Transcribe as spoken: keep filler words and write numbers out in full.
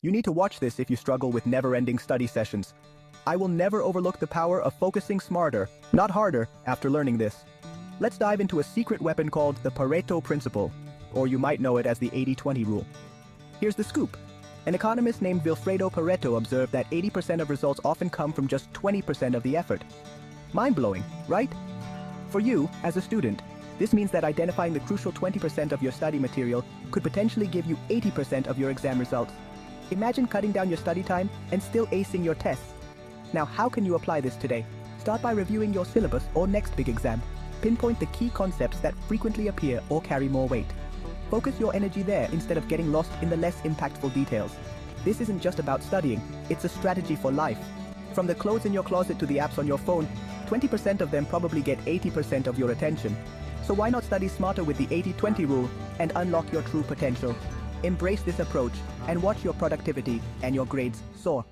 You need to watch this if you struggle with never-ending study sessions. I will never overlook the power of focusing smarter, not harder, after learning this. Let's dive into a secret weapon called the Pareto Principle, or you might know it as the eighty twenty Rule. Here's the scoop. An economist named Vilfredo Pareto observed that eighty percent of results often come from just twenty percent of the effort. Mind-blowing, right? For you, as a student, this means that identifying the crucial twenty percent of your study material could potentially give you eighty percent of your exam results. Imagine cutting down your study time and still acing your tests. Now, how can you apply this today? Start by reviewing your syllabus or next big exam. Pinpoint the key concepts that frequently appear or carry more weight. Focus your energy there instead of getting lost in the less impactful details. This isn't just about studying, it's a strategy for life. From the clothes in your closet to the apps on your phone, twenty percent of them probably get eighty percent of your attention. So why not study smarter with the eighty twenty Rule and unlock your true potential? Embrace this approach and watch your productivity and your grades soar.